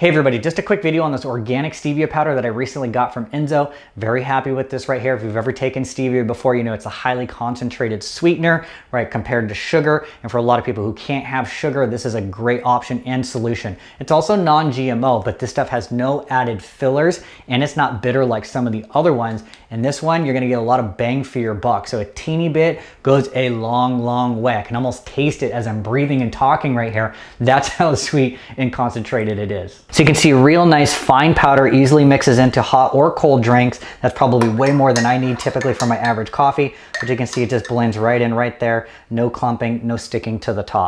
Hey everybody, just a quick video on this organic stevia powder that I recently got from Enzo. Very happy with this right here. If you've ever taken stevia before, you know it's a highly concentrated sweetener, right, compared to sugar. And for a lot of people who can't have sugar, this is a great option and solution. It's also non-GMO, but this stuff has no added fillers and it's not bitter like some of the other ones. And this one, you're gonna get a lot of bang for your buck. So a teeny bit goes a long, long way. I can almost taste it as I'm breathing and talking right here. That's how sweet and concentrated it is. So you can see a real nice fine powder, easily mixes into hot or cold drinks. That's probably way more than I need typically for my average coffee, but you can see it just blends right in right there. No clumping, no sticking to the top.